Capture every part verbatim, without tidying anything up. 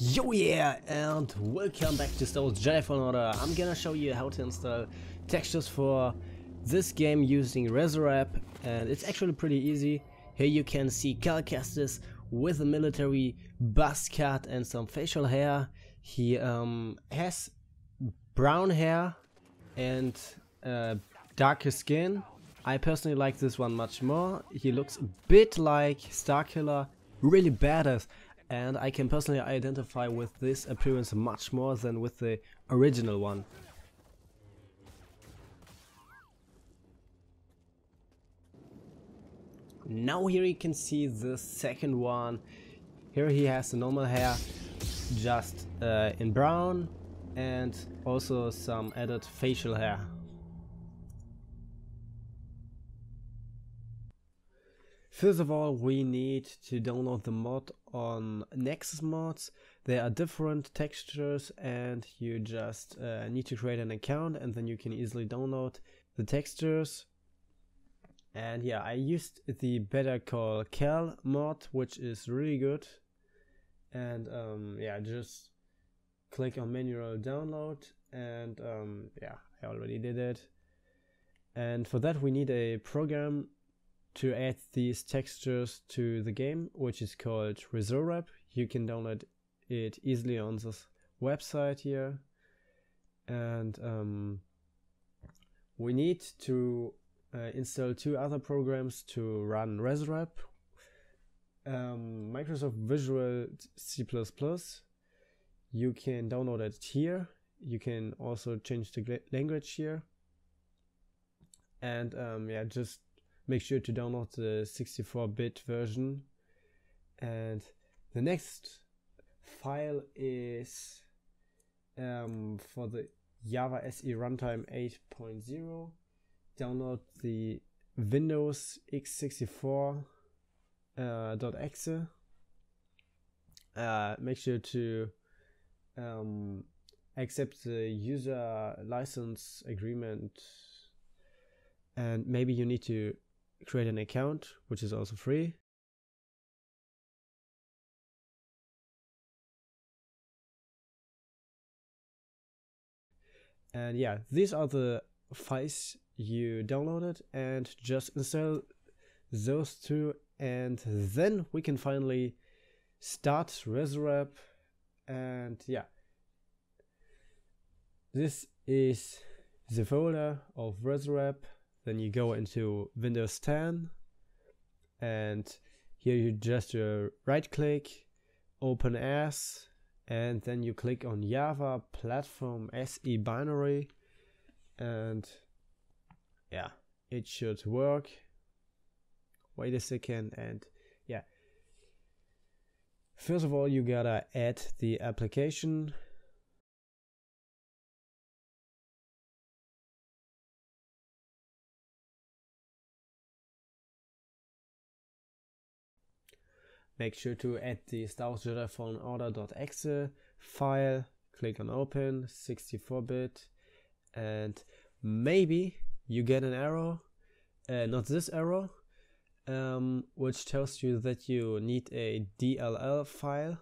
Yo yeah, and welcome back to Star Wars Jedi Fallen Order. I'm gonna show you how to install textures for this game using Resorep, and it's actually pretty easy. Here you can see Cal Kestis with a military buzz cut and some facial hair. He um, has brown hair and uh, darker skin. I personally like this one much more. He looks a bit like Starkiller, really badass. And I can personally identify with this appearance much more than with the original one. Now here you can see the second one. Here he has the normal hair, just uh, in brown, and also some added facial hair. First of all, we need to download the mod on Nexus Mods. There are different textures and you just uh, need to create an account, and then you can easily download the textures. And yeah, I used the Better Call Cal mod, which is really good. And um, yeah, just click on manual download, and um, yeah, I already did it. And for that we need a program to add these textures to the game, which is called Resorep. You can download it easily on this website here. And um, we need to uh, install two other programs to run Resorep. Um, Microsoft Visual C plus plus. You can download it here. You can also change the language here. And um, yeah, just make sure to download the sixty-four bit version. And the next file is um, for the Java S E Runtime eight point oh. Download the Windows x sixty-four dot E X E. Uh, uh, make sure to um, accept the user license agreement. And maybe you need to create an account, which is also free. And yeah, these are the files you downloaded, and just install those two, and then we can finally start Resorep. And yeah, this is the folder of Resorep. Then you go into Windows ten, and here you just uh, right click, open as, and then you click on Java Platform S E Binary, and yeah, it should work. Wait a second. And yeah, first of all you gotta add the application. Make sure to add the Star Wars Jedi Fallen Order dot E X E file, click on open, sixty-four bit, and maybe you get an error, uh, not this error, um, which tells you that you need a D L L file,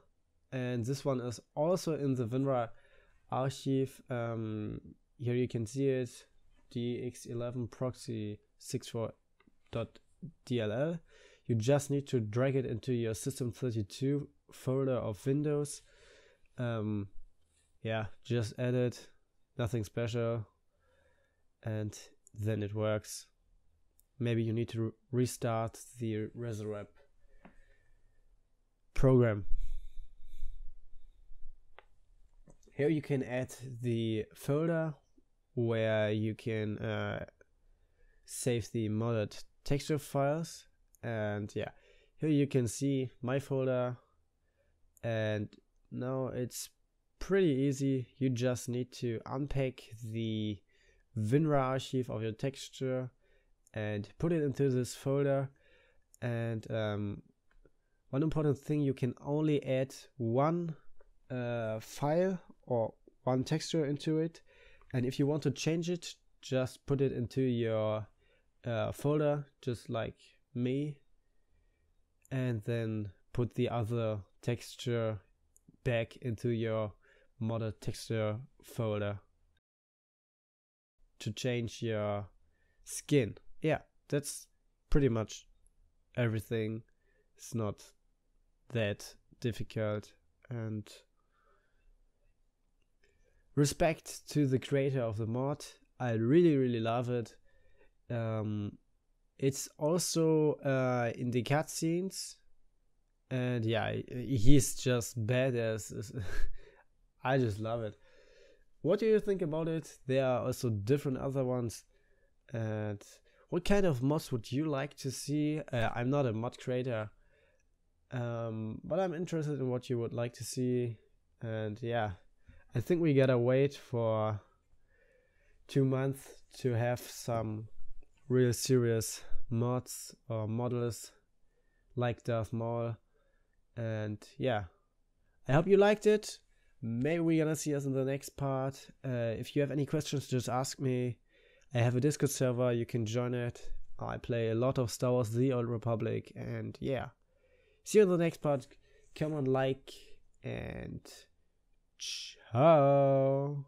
and this one is also in the WinRAR archive. Um, here you can see it, d x eleven proxy sixty-four dot D L L. You just need to drag it into your system thirty-two folder of Windows. Um, yeah, just add it, nothing special, and then it works. Maybe you need to restart the Resorep program. Here you can add the folder where you can uh, save the modded texture files. And yeah, here you can see my folder, and now it's pretty easy. You just need to unpack the WinRAR archive of your texture and put it into this folder. And um, one important thing, you can only add one uh, file or one texture into it, and if you want to change it, just put it into your uh, folder, just like me, and then put the other texture back into your modded texture folder to change your skin. Yeah, that's pretty much everything. It's not that difficult, and respect to the creator of the mod. I really really love it. Um, it's also uh, in the cutscenes, and yeah, he's just badass. I just love it. What do you think about it? There are also different other ones. And what kind of mods would you like to see? Uh, I'm not a mod creator, um, but I'm interested in what you would like to see. And yeah, I think we gotta wait for two months to have some real serious mods or models like Darth Maul. And yeah, I hope you liked it. Maybe we're gonna see us in the next part. Uh, if you have any questions, just ask me. I have a Discord server, you can join it. I play a lot of Star Wars The Old Republic, and yeah. See you in the next part. Come on, like, and ciao.